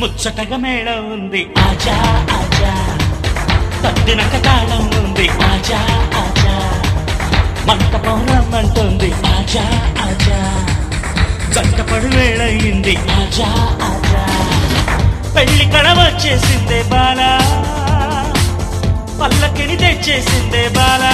ముచ్చటగా మేళం ఉంది ఆజా ఆజా, తట్టినక తాళం ఉంది ఆజా ఆజా, మంట పౌరమ్మంటుంది ఆజా ఆజా, జంట పడు వేళయింది ఆజా ఆజా. పెళ్ళికళ వచ్చేసిందే బాలా, పల్లకిని తెచ్చేసిందే బాలా.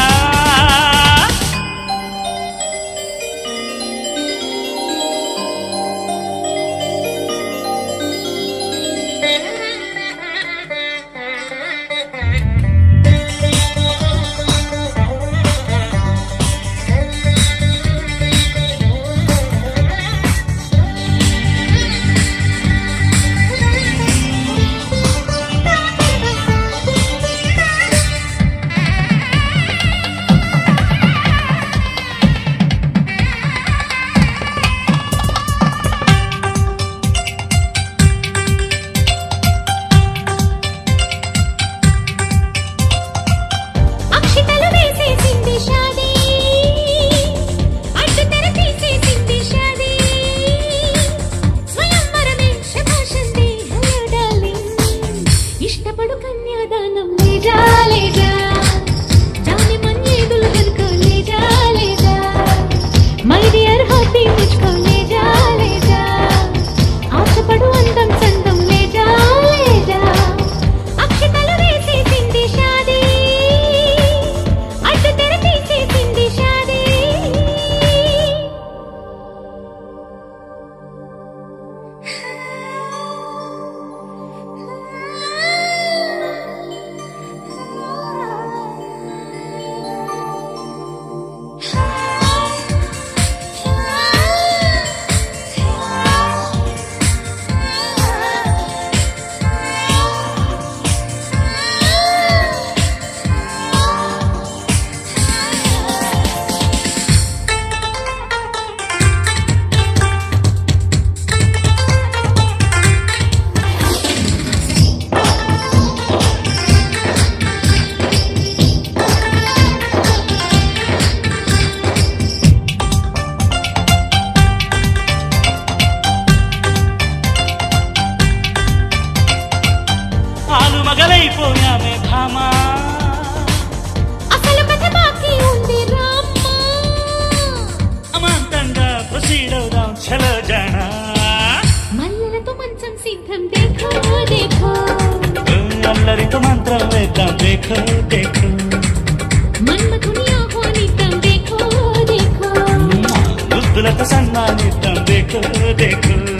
देखो देखो